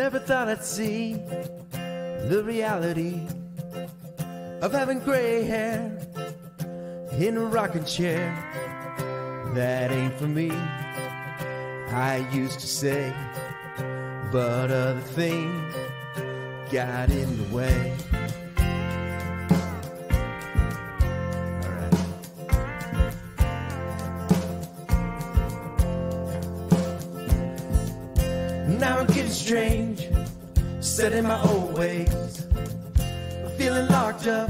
never thought I'd see the reality of having gray hair in a rocking chair. That ain't for me, I used to say, but other things got in the way. Now I'm getting strange, set in my old ways. I'm feeling locked up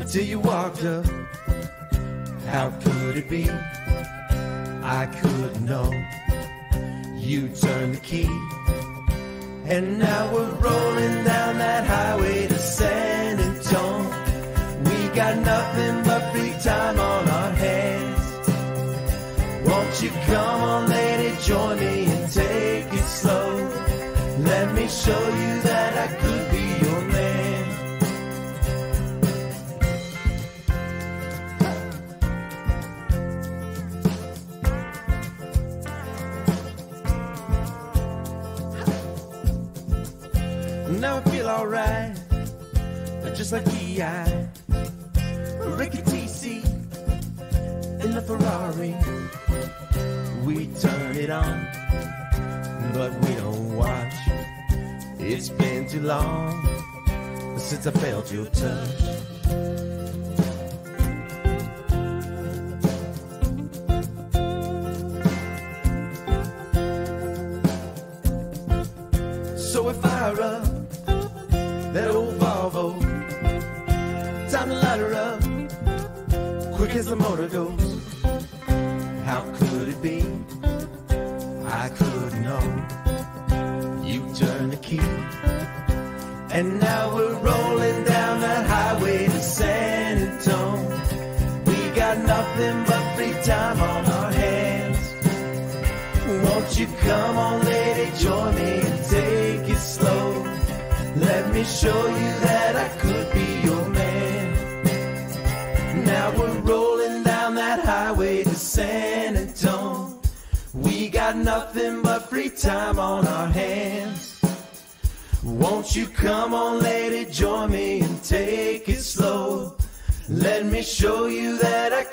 until you walked up. How could it be? I couldn't know. You turned the key, and now we're rolling down that highway to San Antonio. We got nothing but free time on our hands. Won't you come on, lady, join me and take it slow. Let me show you that I could be your man. Now I feel alright, just like E.I. Ricky T.C. in the Ferrari. We turn it on, but we don't watch. It's been too long since I felt your touch. So if I rub that old Volvo, time to light her up, quick as the motor goes. How could it be? I couldn't know. You turned the key, and now we're rolling down that highway to San Antonio. We got nothing but free time on our hands. Won't you come on, lady, join me and take it slow. Let me show you that I could be your man. Now we're rolling down that highway to San Antonio. We got nothing but free time on our hands. Won't you come on, lady, join me and take it slow. Let me show you that I